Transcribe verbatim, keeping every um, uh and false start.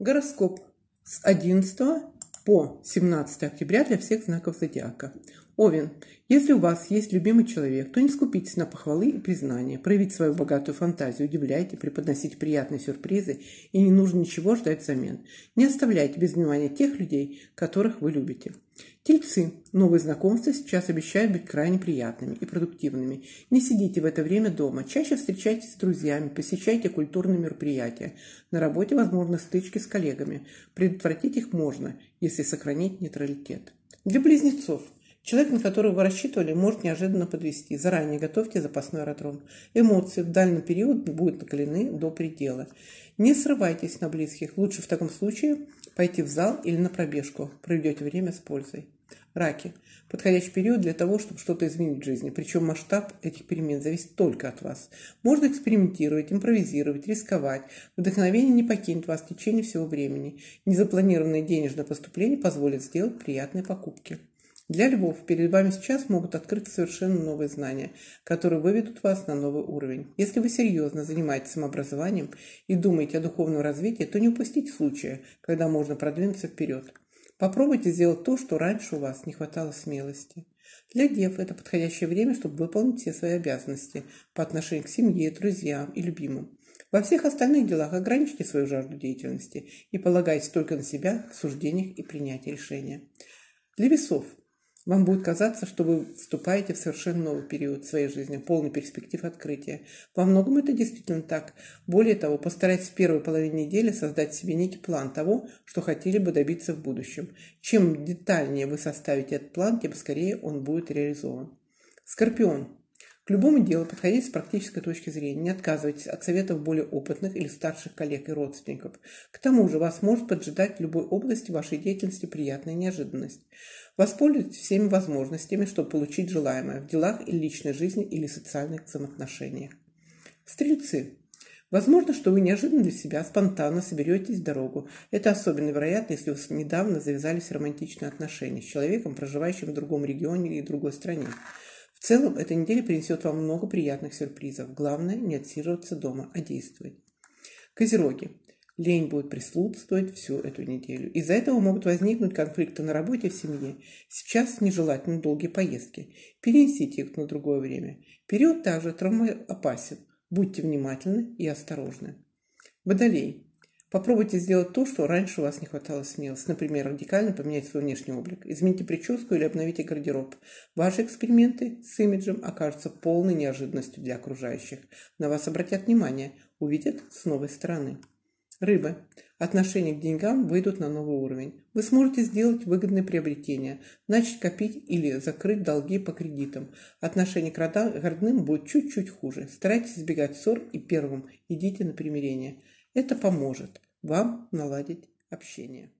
Гороскоп с одиннадцатого по семнадцатое октября для всех знаков зодиака. Овен. Если у вас есть любимый человек, то не скупитесь на похвалы и признания. Проявите свою богатую фантазию, удивляйте, преподносите приятные сюрпризы и не нужно ничего ждать взамен. Не оставляйте без внимания тех людей, которых вы любите. Тельцы. Новые знакомства сейчас обещают быть крайне приятными и продуктивными. Не сидите в это время дома. Чаще встречайтесь с друзьями, посещайте культурные мероприятия. На работе возможны стычки с коллегами. Предотвратить их можно, если сохранить нейтралитет. Для близнецов. Человек, на которого вы рассчитывали, может неожиданно подвести. Заранее готовьте запасной аэродром. Эмоции в дальний период будут накалены до предела. Не срывайтесь на близких. Лучше в таком случае пойти в зал или на пробежку. Проведете время с пользой. Раки. Подходящий период для того, чтобы что-то изменить в жизни. Причем масштаб этих перемен зависит только от вас. Можно экспериментировать, импровизировать, рисковать. Вдохновение не покинет вас в течение всего времени. Незапланированное денежное поступление позволит сделать приятные покупки. Для львов перед вами сейчас могут открыться совершенно новые знания, которые выведут вас на новый уровень. Если вы серьезно занимаетесь самообразованием и думаете о духовном развитии, то не упустите случая, когда можно продвинуться вперед. Попробуйте сделать то, что раньше у вас не хватало смелости. Для дев это подходящее время, чтобы выполнить все свои обязанности по отношению к семье, друзьям и любимым. Во всех остальных делах ограничьте свою жажду деятельности и полагайтесь только на себя в суждениях и принятии решения. Для весов. Вам будет казаться, что вы вступаете в совершенно новый период своей жизни, полный перспектив открытия. Во многом это действительно так. Более того, постарайтесь в первой половине недели создать себе некий план того, что хотели бы добиться в будущем. Чем детальнее вы составите этот план, тем скорее он будет реализован. Скорпион. К любому делу подходите с практической точки зрения, не отказывайтесь от советов более опытных или старших коллег и родственников. К тому же вас может поджидать в любой области вашей деятельности приятная неожиданность. Воспользуйтесь всеми возможностями, чтобы получить желаемое в делах или личной жизни или социальных взаимоотношениях. Стрельцы. Возможно, что вы неожиданно для себя спонтанно соберетесь в дорогу. Это особенно вероятно, если у вас недавно завязались романтичные отношения с человеком, проживающим в другом регионе или другой стране. В целом, эта неделя принесет вам много приятных сюрпризов. Главное, не отсиживаться дома, а действовать. Козероги. Лень будет присутствовать всю эту неделю. Из-за этого могут возникнуть конфликты на работе и в семье. Сейчас нежелательно долгие поездки. Перенесите их на другое время. Период также травмоопасен. Будьте внимательны и осторожны. Водолей. Попробуйте сделать то, что раньше у вас не хватало смелости. Например, радикально поменять свой внешний облик. Измените прическу или обновите гардероб. Ваши эксперименты с имиджем окажутся полной неожиданностью для окружающих. На вас обратят внимание, увидят с новой стороны. Рыбы. Отношения к деньгам выйдут на новый уровень. Вы сможете сделать выгодные приобретения, начать копить или закрыть долги по кредитам. Отношение к родным будет чуть-чуть хуже. Старайтесь избегать ссор и первым идите на примирение. Это поможет вам наладить общение.